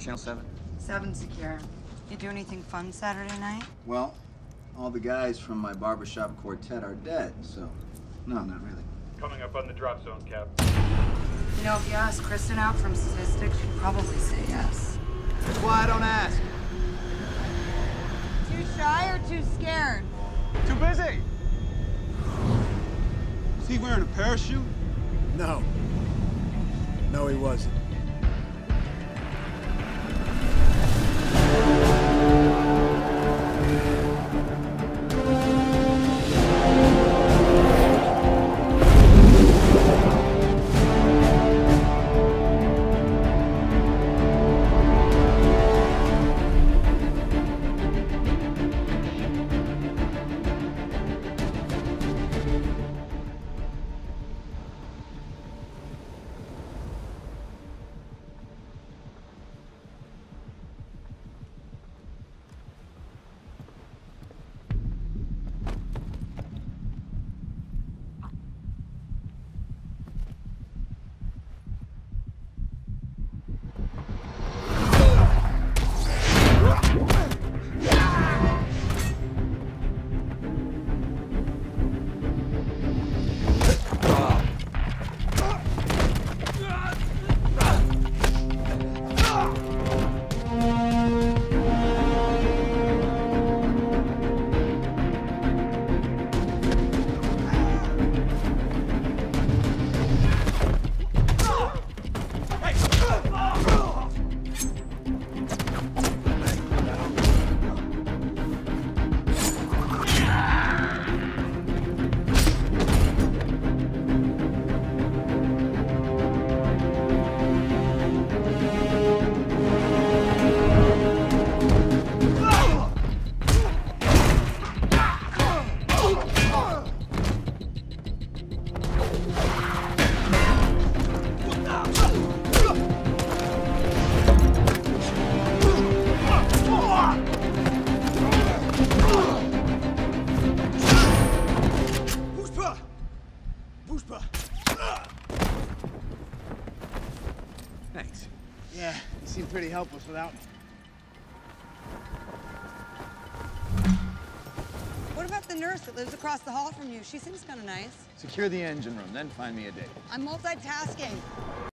secure channel 7? 7 secure. You do anything fun Saturday night? Well, all the guys from my barbershop quartet are dead, so no, not really. Coming up on the drop zone, Cap. You know, if you ask Kristen out from statistics, she'd probably say yes. That's why I don't ask. Too shy or too scared? Too busy. Is he wearing a parachute? No. No, he wasn't. Thanks. Yeah, you seem pretty helpless without me. What about the nurse that lives across the hall from you? She seems kind of nice. Secure the engine room, then find me a date. I'm multitasking.